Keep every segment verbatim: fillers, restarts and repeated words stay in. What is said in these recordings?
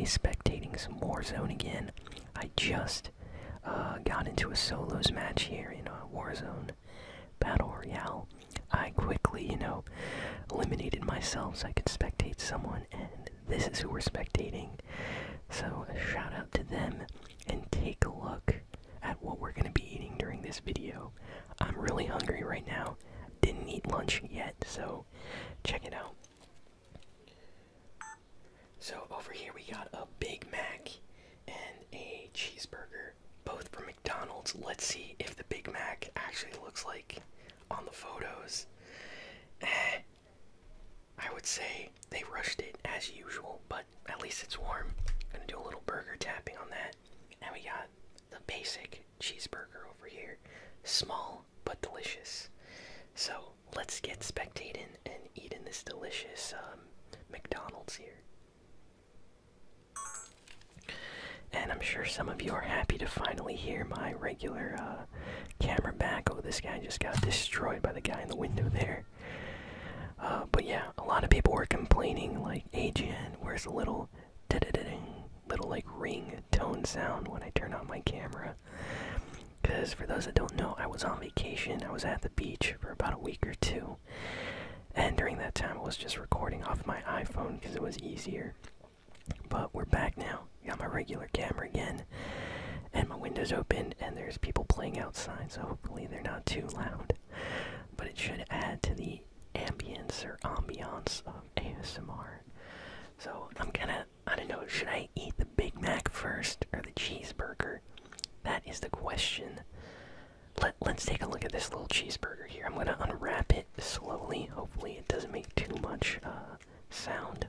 be spectating some Warzone again. I just uh, got into a solos match here in uh, Warzone Battle Royale. I quickly, you know, eliminated myself so I could spectate someone, and this is who we're spectating. So a shout out to them, and take a look at what we're gonna be eating during this video. I'm really hungry right now. Didn't eat lunch yet, so check it out. So over here we got a Big Mac and a cheeseburger, both from McDonald's. Let's see if the Big Mac actually looks like on the photos. Eh, I would say they rushed it as usual, but at least it's warm. Gonna do a little burger tapping on that. And we got the basic cheeseburger over here. Small, but delicious. So let's get spectating and eating this delicious um, McDonald's here. And I'm sure some of you are happy to finally hear my regular uh, camera back. Oh, this guy just got destroyed by the guy in the window there. Uh, but yeah, a lot of people were complaining, like, hey Jan, where's the little da-da-da-ding, little like ring tone sound when I turn on my camera? Because for those that don't know, I was on vacation. I was at the beach for about a week or two. And during that time, I was just recording off my iPhone because it was easier. But we're back now. Got my regular camera again, and my window's open, and there's people playing outside, so hopefully they're not too loud. But it should add to the ambience or ambiance of A S M R. So I'm gonna, I don't know, should I eat the Big Mac first or the cheeseburger? That is the question. Let, let's take a look at this little cheeseburger here. I'm gonna unwrap it slowly. Hopefully it doesn't make too much uh, sound.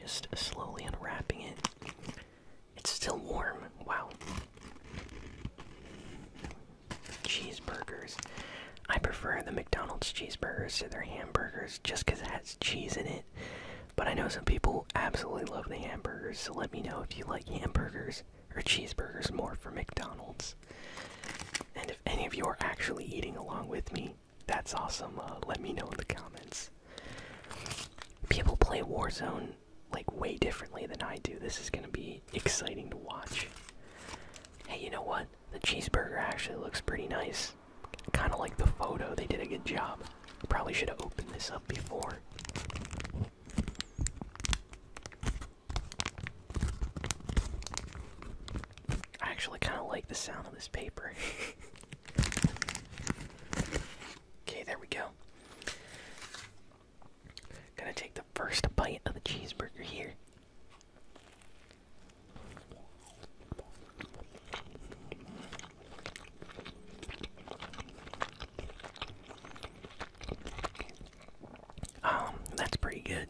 Just slowly unwrapping it. It's still warm. Wow. Cheeseburgers. I prefer the McDonald's cheeseburgers to their hamburgers just because it has cheese in it. But I know some people absolutely love the hamburgers, so let me know if you like hamburgers or cheeseburgers more for McDonald's. And if any of you are actually eating along with me, that's awesome. Uh, let me know in the comments. People play Warzone like way differently than I do. This is gonna be exciting to watch. Hey, you know what? The cheeseburger actually looks pretty nice. Kind of like the photo, they did a good job. Probably should have opened this up before. I actually kind of like the sound of this paper. Okay, there we go. Gonna take the first bite of the cheeseburger here. Um, that's pretty good.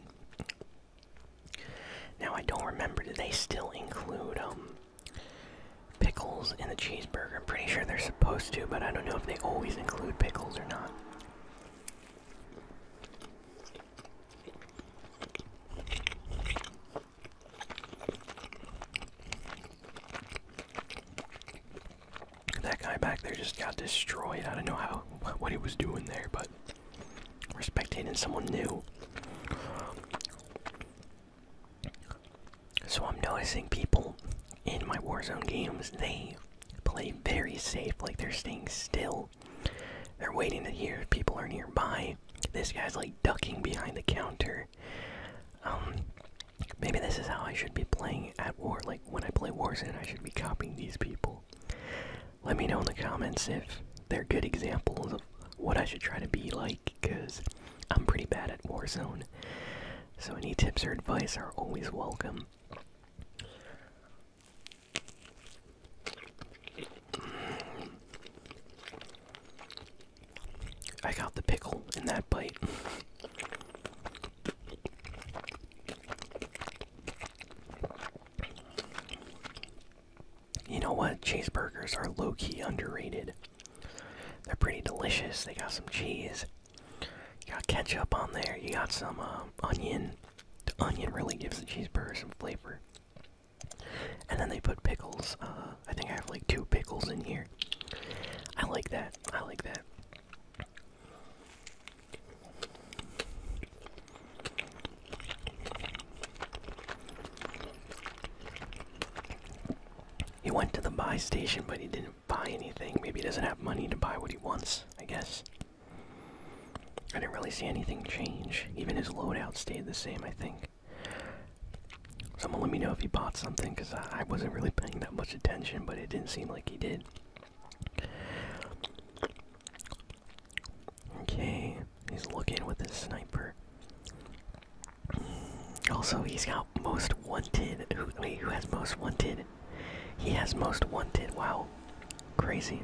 Now I don't remember, do they still include um pickles in the cheeseburger? I'm pretty sure they're supposed to, but I don't know if they always include pickles or not. Destroyed. I don't know how what he was doing there, but we're spectating someone new. So I'm noticing people in my Warzone games, they play very safe, like they're staying still. They're waiting to hear if people are nearby. This guy's like ducking behind the counter. Um, maybe this is how I should be playing at war. Like when I play Warzone, I should be copying these people. Let me know in the comments if they're good examples of what I should try to be like, because I'm pretty bad at Warzone. So any tips or advice are always welcome. Mm. I got the pickle in that bite. Cheeseburgers are low-key underrated. They're pretty delicious. They got some cheese. You got ketchup on there. You got some uh, onion. The onion really gives the cheeseburger some flavor. And then they put pickles. Uh, I think I have like two pickles in here. I like that. I like that. station, but he didn't buy anything. Maybe he doesn't have money to buy what he wants, I guess. I didn't really see anything change. Even his loadout stayed the same, I think. Someone let me know if he bought something, because I, I wasn't really paying that much attention, but it didn't seem like he did. Okay, he's looking with his sniper. Also, he's got most wanted. Who, wait, who has most wanted? He has most wanted. Wow. Crazy.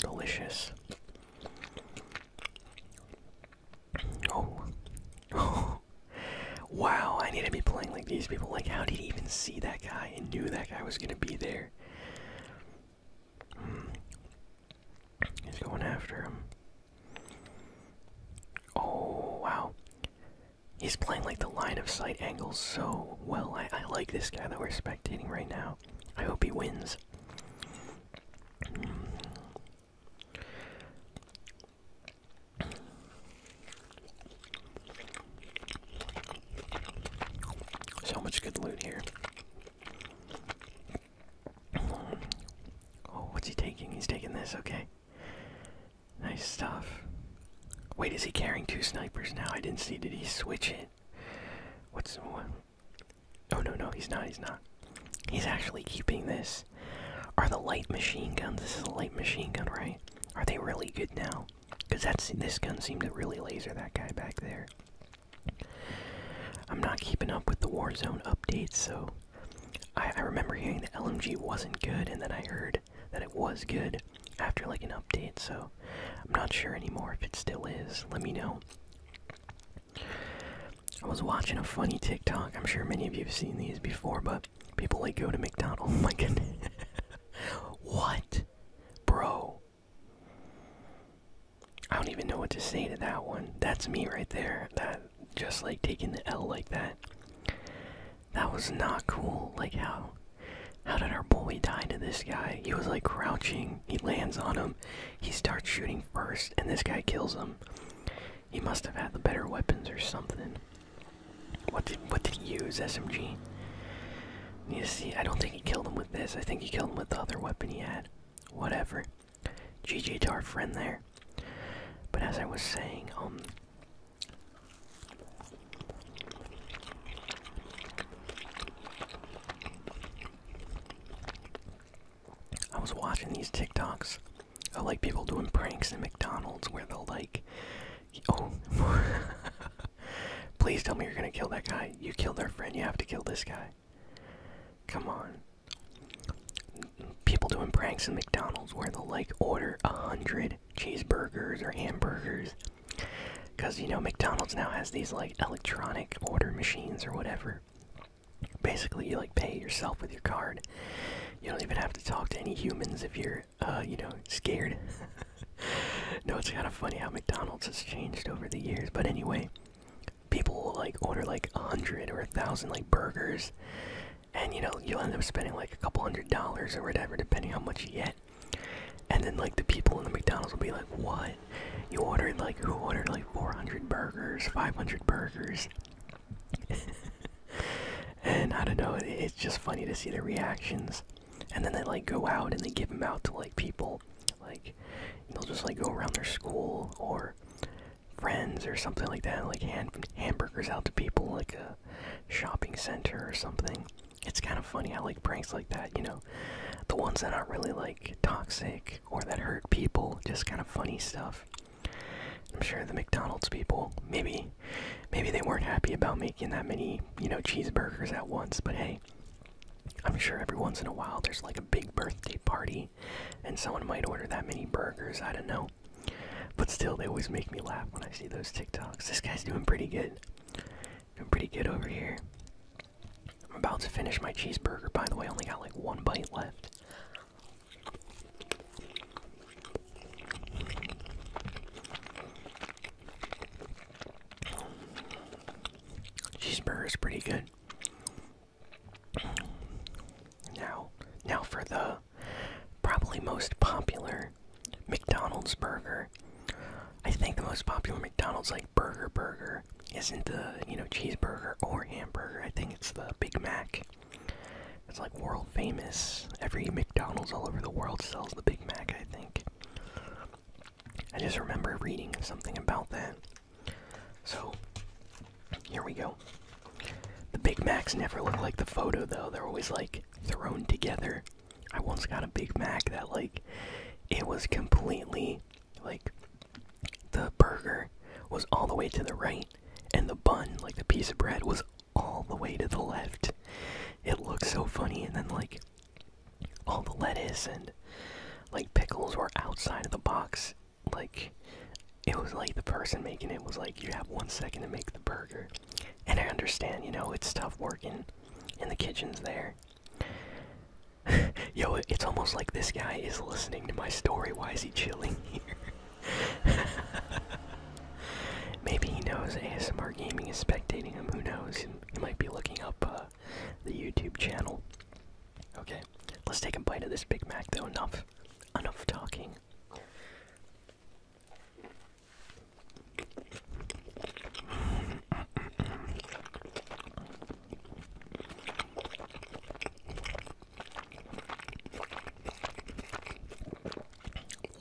Delicious. Oh. Oh. Wow, I need to be playing like these people. Like, how did he even see that guy and knew that guy was gonna be there? Hmm. He's going after him. Oh, wow. He's playing like the line of sight angle so well. I, I like this guy that we're spectating right now. I hope he wins. Hmm. Good loot here. Oh, what's he taking? He's taking this, okay. Nice stuff. Wait, is he carrying two snipers now? I didn't see. Did he switch it? What's the one? Oh, no, no, he's not, he's not. He's actually keeping this. Are the light machine guns, this is a light machine gun, right? Are they really good now? Because that's, this gun seemed to really laser that guy back there. I'm not keeping up with the Warzone updates, so I, I remember hearing that L M G wasn't good, and then I heard that it was good after like an update, so I'm not sure anymore if it still is. Let me know. I was watching a funny TikTok. I'm sure many of you have seen these before, but people like go to McDonald's. Oh my goodness. What? Bro. I don't even know what to say to that one. That's me right there. That. Just like taking the L like that. That was not cool. Like how how did our boy die to this guy? He was like crouching, he lands on him, he starts shooting first, and this guy kills him. He must have had the better weapons or something. What did what did he use? S M G? Need to see. I don't think he killed him with this. I think he killed him with the other weapon he had. Whatever. G G to our friend there. But as I was saying, um I was watching these TikToks of like people doing pranks in McDonald's where they'll like, oh, please tell me you're gonna kill that guy. You killed our friend, you have to kill this guy. Come on. People doing pranks in McDonald's where they'll like order a hundred cheeseburgers or hamburgers. Cause you know, McDonald's now has these like electronic order machines or whatever. Basically, you like pay yourself with your card. You don't even have to talk to any humans if you're, uh, you know, scared. No, it's kind of funny how McDonald's has changed over the years. But anyway, people will, like, order, like, a hundred or a thousand, like, burgers. And, you know, you'll end up spending, like, a couple hundred dollars or whatever, depending how much you get. And then, like, the people in the McDonald's will be like, what? You ordered, like, who ordered, like, four hundred burgers, five hundred burgers? And, I don't know, it, it's just funny to see their reactions. And then they like go out and they give them out to like people, like they'll just like go around their school or friends or something like that, and like hand hamburgers out to people like a shopping center or something. It's kind of funny how like pranks like that, you know, the ones that aren't really like toxic or that hurt people, just kind of funny stuff. I'm sure the McDonald's people, maybe maybe they weren't happy about making that many, you know, cheeseburgers at once, but hey. I'm sure every once in a while there's like a big birthday party and someone might order that many burgers, I don't know. But still, they always make me laugh when I see those TikToks. This guy's doing pretty good. Doing pretty good over here. I'm about to finish my cheeseburger, by the way. I only got like one bite left. Cheeseburger's pretty good. most popular McDonald's like burger burger isn't the, you know, cheeseburger or hamburger. I think it's the Big Mac. It's like world famous. Every McDonald's all over the world sells the Big Mac, I think. I just remember reading something about that. So, here we go. The Big Macs never look like the photo, though. They're always, like, thrown together. I once got a Big Mac that, like, it was completely, like, the burger was all the way to the right, and the bun, like the piece of bread, was all the way to the left. It looked so funny, and then, like, all the lettuce and, like, pickles were outside of the box. Like, it was like the person making it was like, you have one second to make the burger. And I understand, you know, it's tough working in the kitchens there. Yo, it's almost like this guy is listening to my story. Why is he chilling here? Maybe he knows A S M R Gaming is spectating him. Who knows? He might be looking up uh, the YouTube channel. Okay, let's take a bite of this Big Mac, though. Enough, enough talking.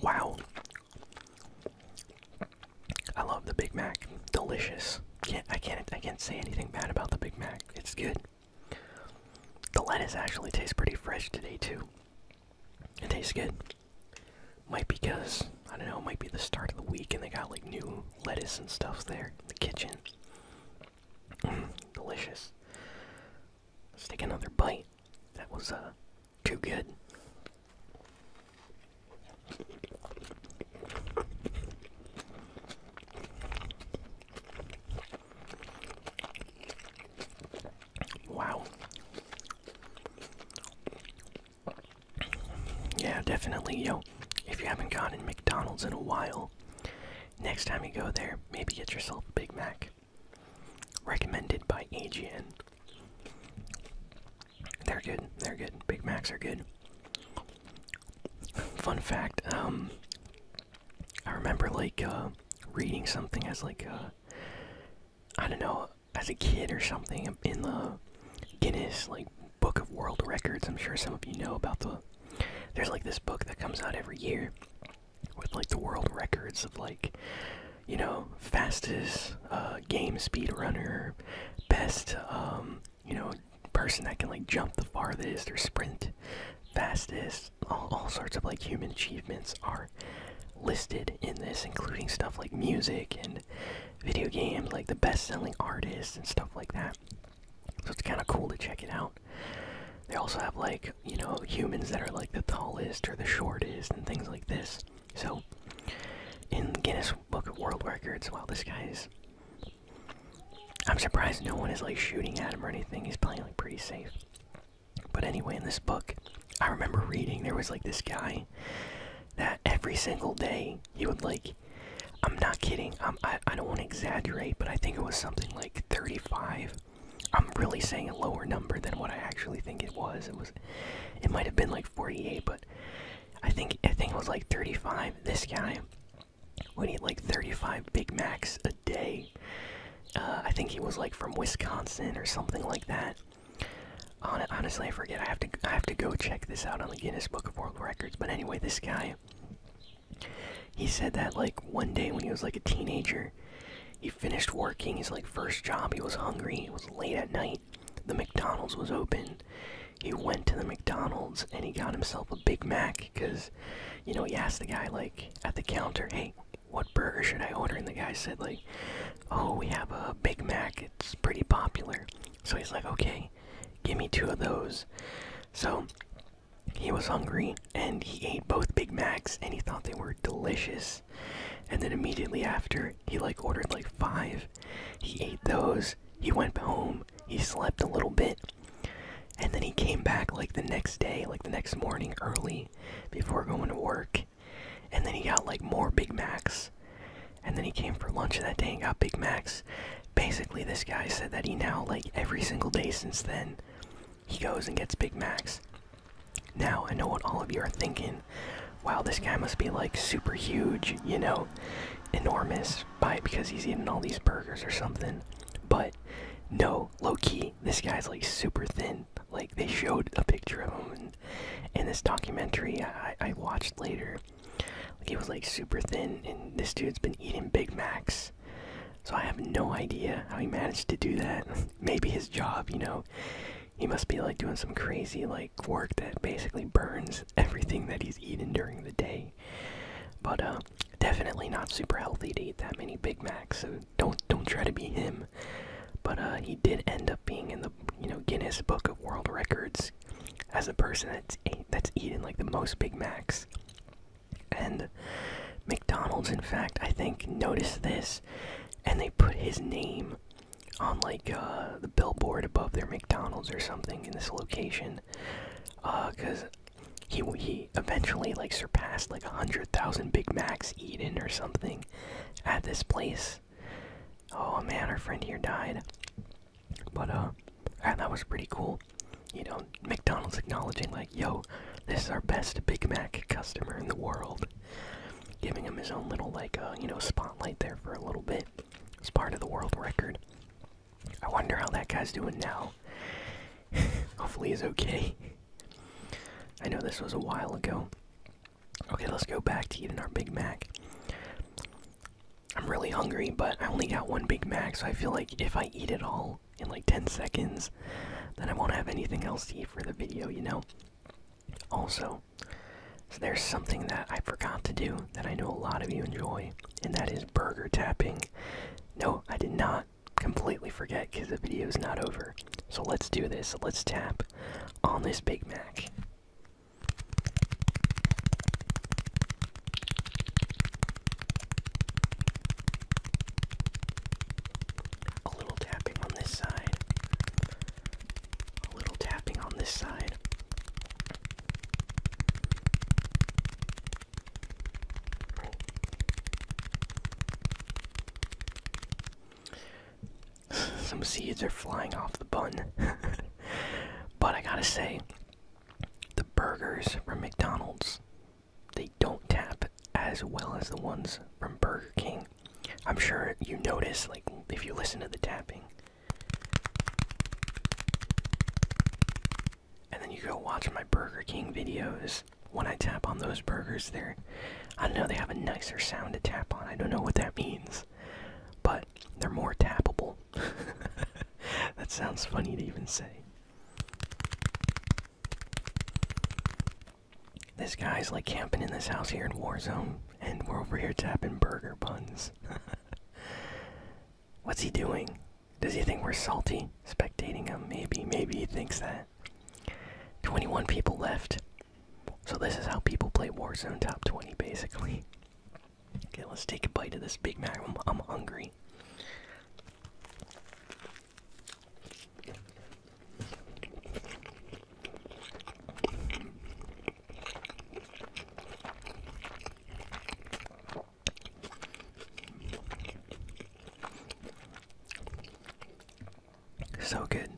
Wow. I love the Big Mac. Delicious. Can't, I can't I can't say anything bad about the Big Mac. It's good. The lettuce actually tastes pretty fresh today too. It tastes good. Might because, I don't know, it might be the start of the week and they got like new lettuce and stuff there in the kitchen. Mm, delicious. Let's take another bite. That was uh too good. Wow. Yeah, definitely, yo. If you haven't gone in McDonald's in a while, next time you go there, maybe get yourself a Big Mac. Recommended by A G N. They're good. They're good. Big Macs are good. Fun fact, um, I remember, like, uh, reading something as, like, uh, I don't know, as a kid or something in the Guinness, like, Book of World Records. I'm sure some of you know about the, there's, like, this book that comes out every year with, like, the world records of, like, you know, fastest, uh, game speedrunner, best, um, you know, person that can, like, jump the farthest or sprint fastest. All, all sorts of, like, human achievements are listed in this, including stuff like music and video games, like the best-selling artists and stuff like that. So it's kind of cool to check it out. They also have, like, you know, humans that are, like, the tallest or the shortest and things like this. So, in Guinness Book of World Records, wow, this guy is... I'm surprised no one is, like, shooting at him or anything. He's playing, like, pretty safe. But anyway, in this book, I remember reading, there was, like, this guy that every single day, he would, like... I'm not kidding. I'm, I, I don't want to exaggerate, but I think it was something like thirty-five. I'm really saying a lower number than what I actually think it was. It was, it might have been like forty-eight, but I think I think it was like thirty-five. This guy would eat like thirty-five Big Macs a day. Uh, I think he was like from Wisconsin or something like that. Hon honestly, I forget. I have to I have to go check this out on the Guinness Book of World Records. But anyway, this guy, he said that like one day when he was like a teenager. He finished working, his like first job, he was hungry, it was late at night, the McDonald's was open, he went to the McDonald's and he got himself a Big Mac, because, you know, he asked the guy like, at the counter, hey, what burger should I order, and the guy said like, oh, we have a Big Mac, it's pretty popular, so he's like, okay, give me two of those, so... He was hungry, and he ate both Big Macs, and he thought they were delicious. And then immediately after, he, like, ordered, like, five. He ate those, he went home, he slept a little bit. And then he came back, like, the next day, like, the next morning early, before going to work. And then he got, like, more Big Macs. And then he came for lunch that day and got Big Macs. Basically, this guy said that he now, like, every single day since then, he goes and gets Big Macs. Now, I know what all of you are thinking. Wow, this guy must be, like, super huge, you know? enormous by because he's eating all these burgers or something. But no, low-key, this guy's like super thin. Like, they showed a picture of him in, in this documentary I, I watched later. Like, he was like super thin, and this dude's been eating Big Macs. So I have no idea how he managed to do that. Maybe his job, you know, he must be like doing some crazy like work that basically burns everything that he's eaten during the day. But uh, definitely not super healthy to eat that many Big Macs. So don't don't try to be him. But uh, he did end up being in the, you know, Guinness Book of World Records as a person that's ate, that's eaten like the most Big Macs. And McDonald's, in fact, I think noticed this, and they put his name on like uh, the billboard above their McDonald's or something in this location, because uh, he he eventually like surpassed like a hundred thousand Big Macs eaten or something at this place. Oh man, our friend here died. But uh, and that was pretty cool. You know, McDonald's acknowledging like, yo, this is our best Big Mac customer in the world. Giving him his own little, like, uh, you know, spotlight there for a little bit. It's part of the world record. I wonder how that guy's doing now. Hopefully he's okay. I know this was a while ago. Okay, let's go back to eating our Big Mac. I'm really hungry, but I only got one Big Mac, so I feel like if I eat it all in, like, ten seconds, then I won't have anything else to eat for the video, you know? Also, so there's something that I forgot to do that I know a lot of you enjoy, and that is burger tapping. No, I did not completely forget because the video is not over. So let's do this. Let's tap on this Big Mac. A little tapping on this side. A little tapping on this side. Some seeds are flying off the bun. But I gotta say, the burgers from McDonald's, they don't tap as well as the ones from Burger King. I'm sure you notice, like, if you listen to the tapping. And then you go watch my Burger King videos. When I tap on those burgers there, I don't know, they have a nicer sound to tap on. I don't know what that means. But they're more tappable. That sounds funny to even say. This guy's like camping in this house here in Warzone, and we're over here tapping burger buns. What's he doing? Does he think we're salty? Spectating him, maybe. Maybe he thinks that. twenty-one people left. So this is how people play Warzone top twenty, basically. Okay, let's take a bite of this Big Mac. I'm, I'm hungry. So good.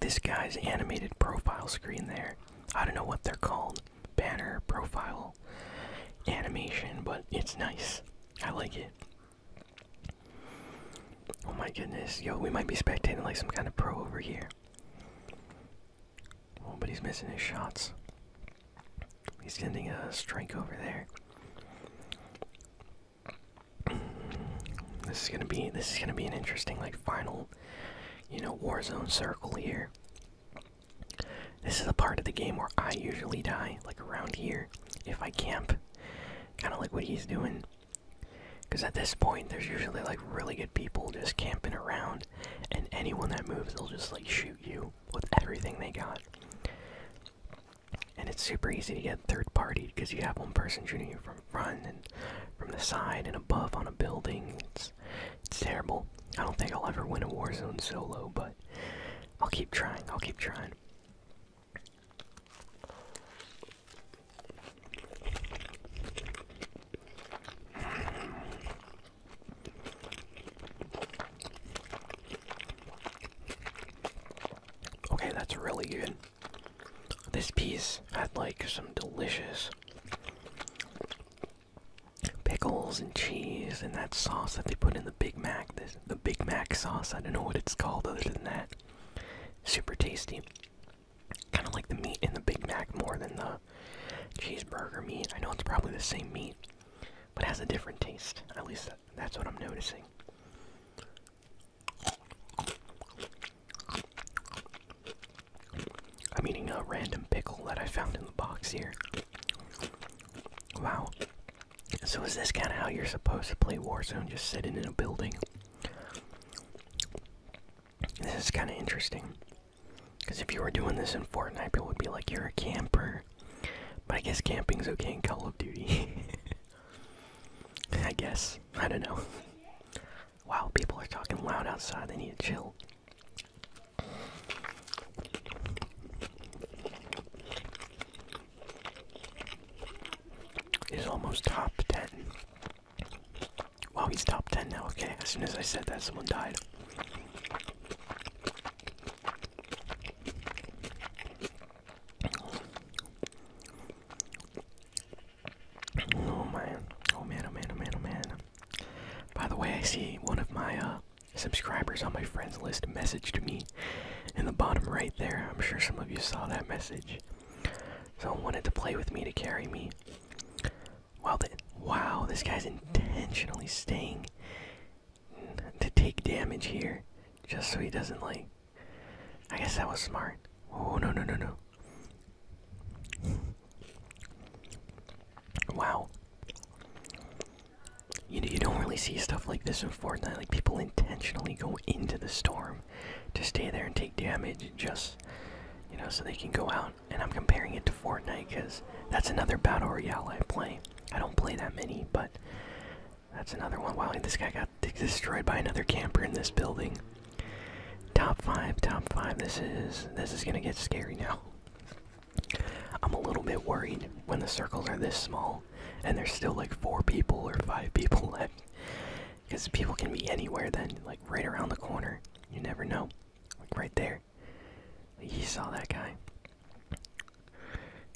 This guy's animated profile screen there. I don't know what they're called. Banner, profile, animation, but it's nice. I like it. Oh my goodness. Yo, we might be spectating like some kind of pro over here. Oh, but he's missing his shots. He's sending a strike over there. This is gonna be, this is gonna be an interesting like final, you know, Warzone circle here. This is the part of the game where I usually die, like around here, if I camp, kind of like what he's doing. Because at this point, there's usually like really good people just camping around, and anyone that moves, they'll just like shoot you with everything they got. And it's super easy to get third-partied because you have one person shooting you from front and from the side and above on a building. It's, it's terrible. I don't think I'll ever win a Warzone solo, but I'll keep trying, I'll keep trying. It's really good. This piece had like some delicious pickles and cheese and that sauce that they put in the Big Mac. This, the Big Mac sauce, I don't know what it's called other than that. Super tasty. Kind of like the meat in the Big Mac more than the cheeseburger meat. I know it's probably the same meat, but it has a different taste. At least that's what I'm noticing. I'm eating a random pickle that I found in the box here. Wow. So is this kind of how you're supposed to play Warzone? Just sitting in a building? This is kind of interesting. Because if you were doing this in Fortnite, people would be like, you're a camper. But I guess camping's okay in Call of Duty. I guess. I don't know. Wow, people are talking loud outside. They need to chill. He's almost top ten. Wow, he's top ten now. Okay, as soon as I said that, someone died. Oh man, oh man, oh man, oh man, oh man. By the way, I see one of my uh, subscribers on my friends list messaged me in the bottom right there. I'm sure some of you saw that message. Someone wanted to play with me to carry me. Wow, the, wow, this guy's intentionally staying to take damage here, just so he doesn't, like, I guess that was smart. Oh, no, no, no, no. Wow. You, you don't really see stuff like this in Fortnite, like, people intentionally go into the storm to stay there and take damage, just, you know, so they can go out. And I'm comparing it to Fortnite, because that's another battle royale I play. I don't play that many, but that's another one. Wow, this guy got destroyed by another camper in this building. Top five, top five. This is this is gonna get scary now. I'm a little bit worried when the circles are this small and there's still like four people or five people left, because people can be anywhere then, like right around the corner. You never know. Like right there. You saw that guy.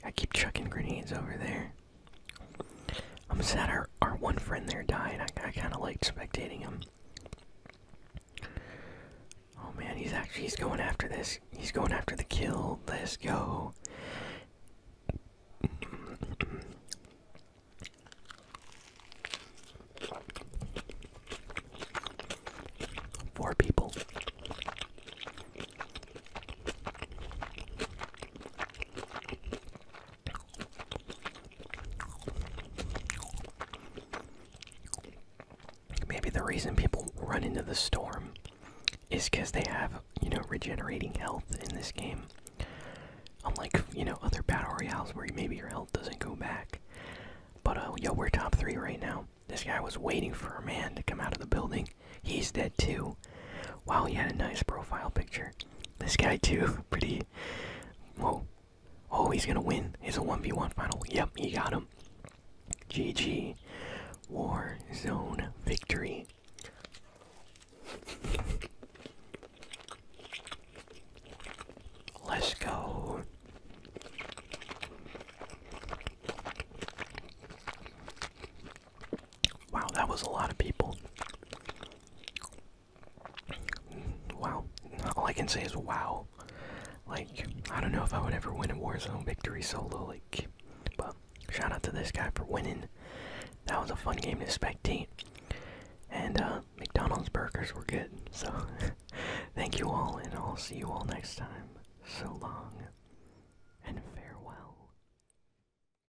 I keep chucking grenades over there. I'm sad our, our one friend there died. I, I kind of liked spectating him. Oh man, he's actually, he's going after this. He's going after the kill. Let's go. Four people. Reason people run into the storm is because they have, you know, regenerating health in this game. Unlike, you know, other battle royales where maybe your health doesn't go back. But, uh, yo, we're top three right now. This guy was waiting for a man to come out of the building. He's dead, too. Wow, he had a nice profile picture. This guy, too. Pretty. Whoa. Oh, he's gonna win. It's a one v one final. Yep, he got him. G G. Warzone victory. Let's go. Wow, that was a lot of people. Wow. All I can say is wow. Like, I don't know if I would ever win a Warzone victory solo, like, but shout out to this guy for winning. That was a fun game to spectate. And uh, McDonald's burgers were good. So thank you all, and I'll see you all next time. So long.